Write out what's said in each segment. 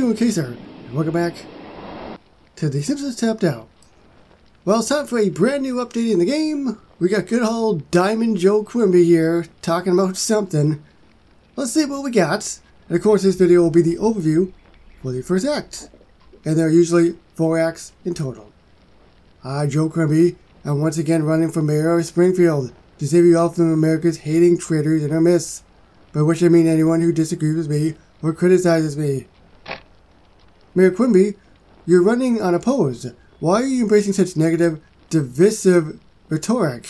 Hey, okay, sir, and welcome back to The Simpsons Tapped Out. Well, it's time for a brand new update in the game. We got good old Diamond Joe Quimby here talking about something. Let's see what we got. And of course, this video will be the overview for the first act. And there are usually 4 acts in total. Hi, Joe Quimby. I'm once again running for mayor of Springfield to save you all from America's hating traitors in our midst. By which I mean anyone who disagrees with me or criticizes me. Mayor Quimby, you're running unopposed. Why are you embracing such negative, divisive rhetoric?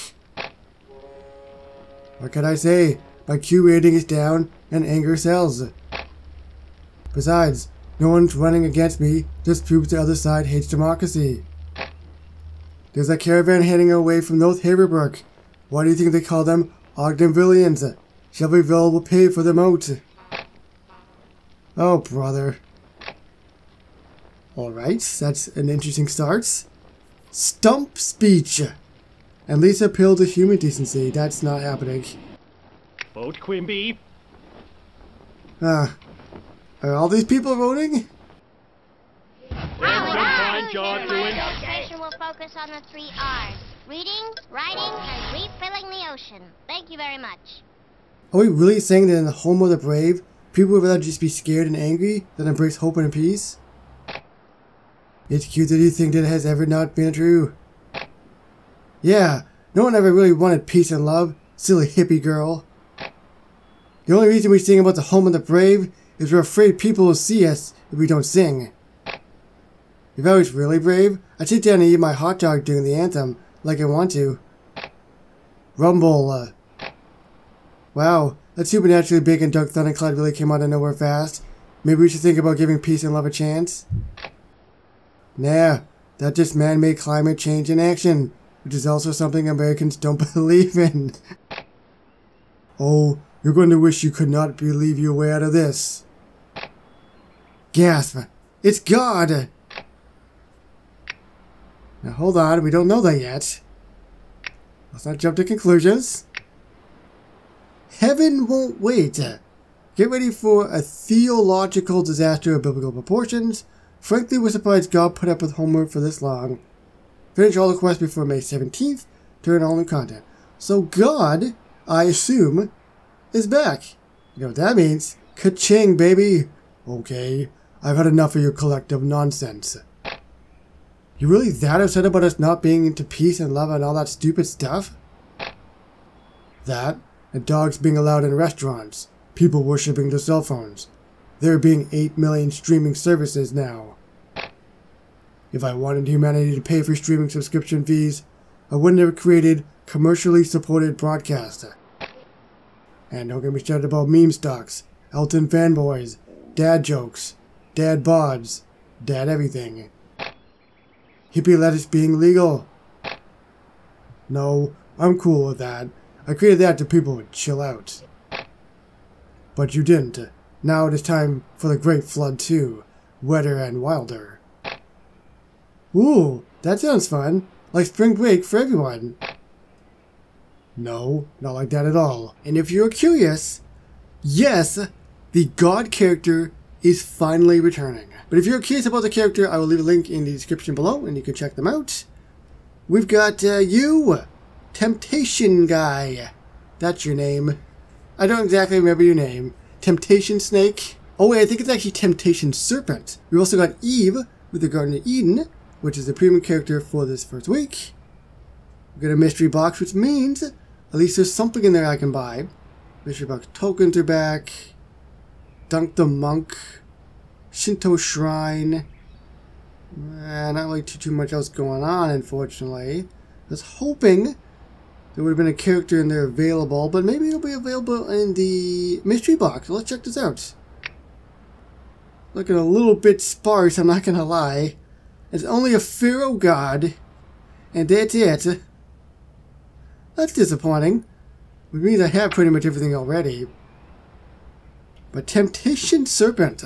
What can I say? My Q rating is down and anger sells. Besides, no one's running against me. This proves the other side hates democracy. There's a caravan heading away from North Haverbrook. Why do you think they call them Ogdenvillians? Shelbyville will pay for the moat. Oh, brother. Alright, that's an interesting start. Stump speech! At least appeal to human decency. That's not happening. Vote Quimby! Are all these people voting? We'll focus on the 3 R's. Reading, writing, and refilling the ocean. Thank you very much. Are we really saying that in the home of the brave, people would rather just be scared and angry than embrace hope and peace? It's cute that you think that it has ever not been true. Yeah, no one ever really wanted peace and love, silly hippie girl. The only reason we sing about the home of the brave is we're afraid people will see us if we don't sing. If I was really brave, I'd sit down and eat my hot dog during the anthem, like I want to. Rumble. Wow, that supernaturally big and dark thundercloud really came out of nowhere fast. Maybe we should think about giving peace and love a chance? Nah, that's just man-made climate change in action, which is also something Americans don't believe in. Oh, you're going to wish you could not believe your way out of this. Gasp! It's God! Now hold on, we don't know that yet. Let's not jump to conclusions. Heaven Won't Wait. Get ready for a theological disaster of biblical proportions. Frankly, we're surprised God put up with homework for this long. Finish all the quests before May 17th to earn all new content. So God, I assume, is back. You know what that means? Ka-ching, baby! Okay, I've had enough of your collective nonsense. You really that upset about us not being into peace and love and all that stupid stuff? That, and dogs being allowed in restaurants, people worshipping their cell phones. There being 8 million streaming services now. If I wanted humanity to pay for streaming subscription fees, I wouldn't have created commercially supported broadcasts. And don't get me started about meme stocks, Elton fanboys, dad jokes, dad bods, dad everything. Hippie lettuce being legal. No, I'm cool with that. I created that so people would chill out. But you didn't. Now it is time for the Great Flood 2, wetter and wilder. Ooh, that sounds fun. Like spring break for everyone. No, not like that at all. And if you're curious, yes, the God character is finally returning. But if you're curious about the character, I will leave a link in the description below and you can check them out. We've got you, Temptation Guy. That's your name. I don't exactly remember your name. Temptation Snake. Oh wait, I think it's actually Temptation Serpent. We also got Eve with the Garden of Eden, which is the premium character for this first week. We got a mystery box, which means at least there's something in there I can buy. Mystery box tokens are back. Dunk the Monk. Shinto Shrine. Not really too much else going on, unfortunately. I was hoping there would have been a character in there available, but maybe it'll be available in the mystery box. Let's check this out. Looking a little bit sparse, I'm not gonna lie. It's only a pharaoh god, and that's it. That's disappointing. Which means I have pretty much everything already. But Temptation Serpent,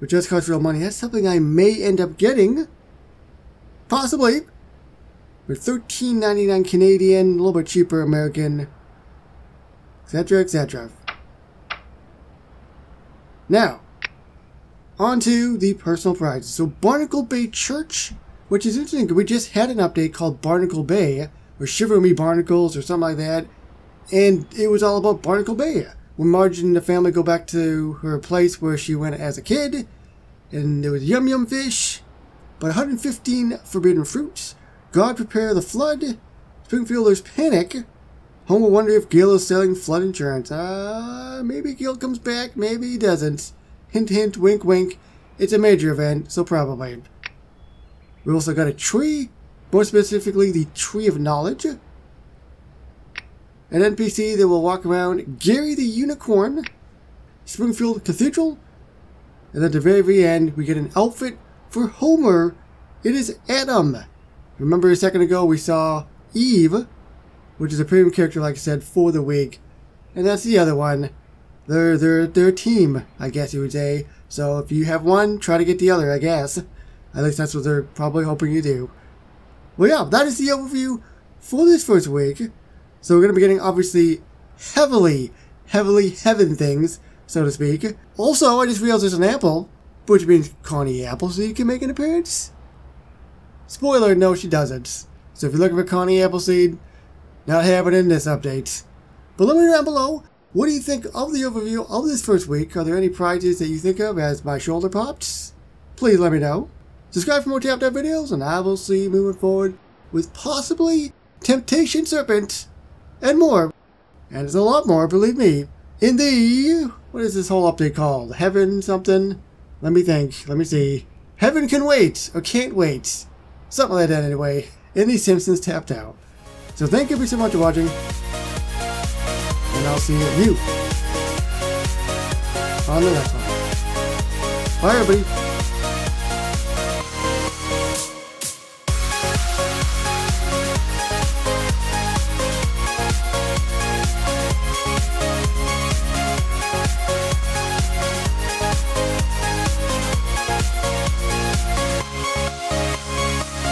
which does cost real money, that's something I may end up getting. Possibly. For $13.99 Canadian, a little bit cheaper American, etc., etc. Now, On to the personal prizes. So Barnacle Bay Church, which is interesting because we just had an update called Barnacle Bay or Shiver Me Barnacles or something like that, and it was all about Barnacle Bay. When Marge and the family go back to her place where she went as a kid, and there was yum yum fish, but 115 forbidden fruits, God prepare the flood, Springfielders panic, Homer wonder if Gil is selling flood insurance. Maybe Gil comes back, maybe he doesn't. Hint, hint, wink, wink. It's a major event, so probably. We also got a tree, more specifically the Tree of Knowledge. An NPC that will walk around, Gary the Unicorn, Springfield Cathedral, and at the very end we get an outfit for Homer. It is Adam. Remember a second ago we saw Eve, which is a premium character, like I said, for the week, and that's the other one. They're a team, I guess you would say. So if you have one, try to get the other, I guess. At least that's what they're probably hoping you do. Well, yeah, that is the overview for this first week. So we're going to be getting, obviously, heavily heaven things, so to speak. Also, I just realized there's an apple, which means Connie Appleseed can make an appearance. Spoiler, no, she doesn't. So if you're looking for Connie Appleseed, not happening in this update. But let me know down below, what do you think of the overview of this first week? Are there any prizes that you think of as my shoulder pops? Please let me know. Subscribe for more Tapped Out videos, and I will see you moving forward with possibly Temptation Serpent and more. And there's a lot more, believe me, in the... what is this whole update called? Heaven something? Let me think. Let me see. Heaven Can Wait, or Can't Wait. Something like that anyway, in The Simpsons Tapped Out. So thank you so much for watching. And I'll see you on the next one. Bye, everybody.